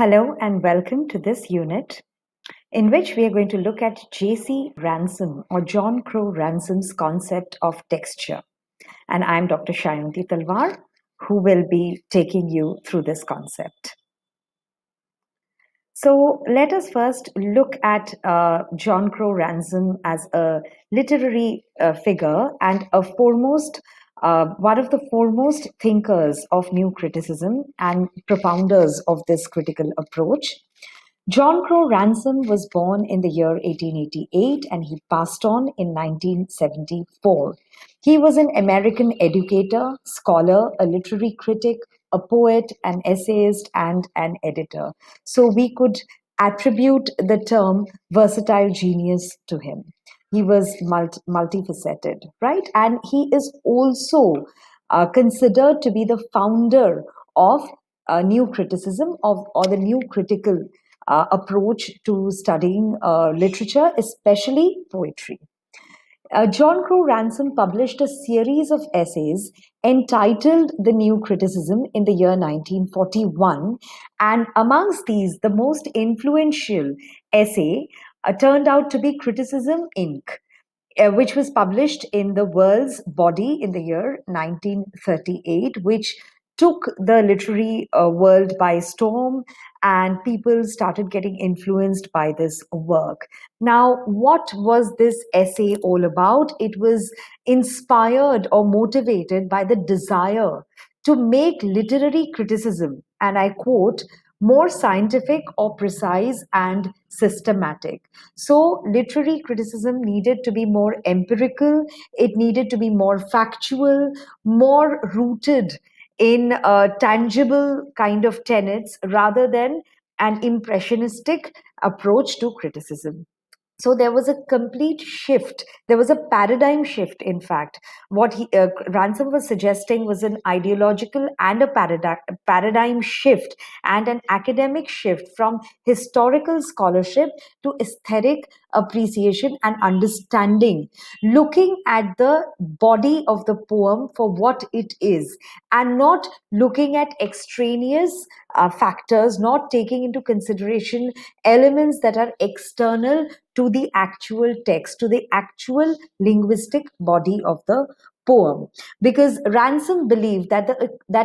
Hello and welcome to this unit, in which we are going to look at J.C. Ransom or John Crowe Ransom's concept of texture. And I'm Dr. Shyaonti Talwar, who will be taking you through this concept. So let us first look at John Crowe Ransom as a literary figure and a one of the foremost thinkers of New Criticism and propounders of this critical approach. John Crowe Ransom was born in the year 1888 and he passed on in 1974. He was an American educator, scholar, a literary critic, a poet, an essayist, and an editor. So we could attribute the term versatile genius to him. He was multifaceted, right? And he is also considered to be the founder of New Criticism or the new critical approach to studying literature, especially poetry. John Crowe Ransom published a series of essays entitled The New Criticism in the year 1941, and amongst these, the most influential essay turned out to be Criticism Inc, which was published in The World's Body in the year 1938, which took the literary world by storm, and people started getting influenced by this work. Now, what was this essay all about? It was inspired or motivated by the desire to make literary criticism, and I quote, more scientific or precise and systematic. So literary criticism needed to be more empirical, it needed to be more factual, more rooted in tangible kind of tenets rather than an impressionistic approach to criticism. So there was a complete shift. There was a paradigm shift, in fact. What Ransom was suggesting was an ideological and a paradigm shift and an academic shift from historical scholarship to aesthetic appreciation and understanding, looking at the body of the poem for what it is and not looking at extraneous factors, not taking into consideration elements that are external to the actual text, to the actual linguistic body of the poem. Because Ransom believed that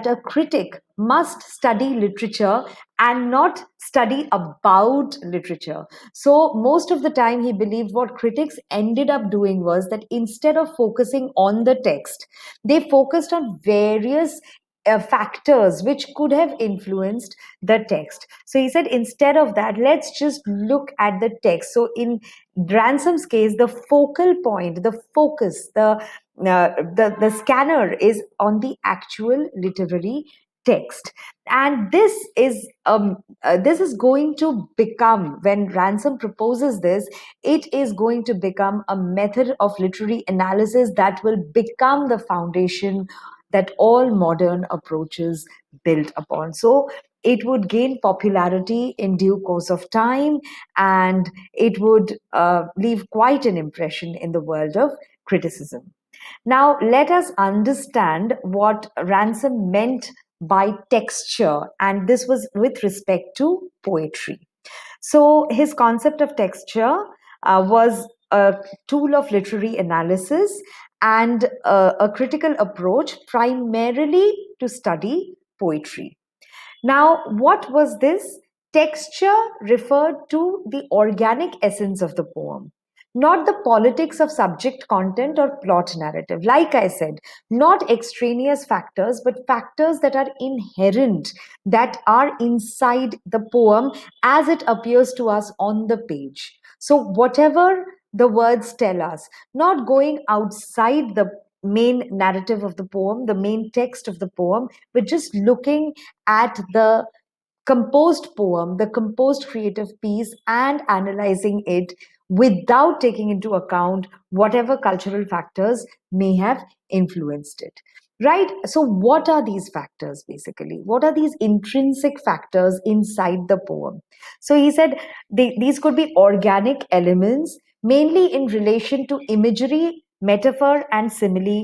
a critic must study literature and not study about literature. So most of the time he believed what critics ended up doing was that instead of focusing on the text, they focused on various factors which could have influenced the text. So he said, instead of that, let's just look at the text. So in Ransom's case, the focal point, the focus, the scanner is on the actual literary text. And this is going to become, when Ransom proposes this, it is going to become a method of literary analysis that will become the foundation that all modern approaches built upon. So it would gain popularity in due course of time, and it would leave quite an impression in the world of criticism. Now, let us understand what Ransom meant by texture, and this was with respect to poetry. So his concept of texture was a tool of literary analysis and a critical approach primarily to study poetry. Now, what was this? Texture referred to the organic essence of the poem, not the politics of subject, content, or plot narrative. Like I said, not extraneous factors, but factors that are inherent, that are inside the poem as it appears to us on the page. So whatever the words tell us, not going outside the main narrative of the poem, the main text of the poem, but just looking at the composed poem, the composed creative piece, and analyzing it without taking into account whatever cultural factors may have influenced it. Right? So what are these factors basically? What are these intrinsic factors inside the poem? So he said these could be organic elements, mainly in relation to imagery, metaphor, and simile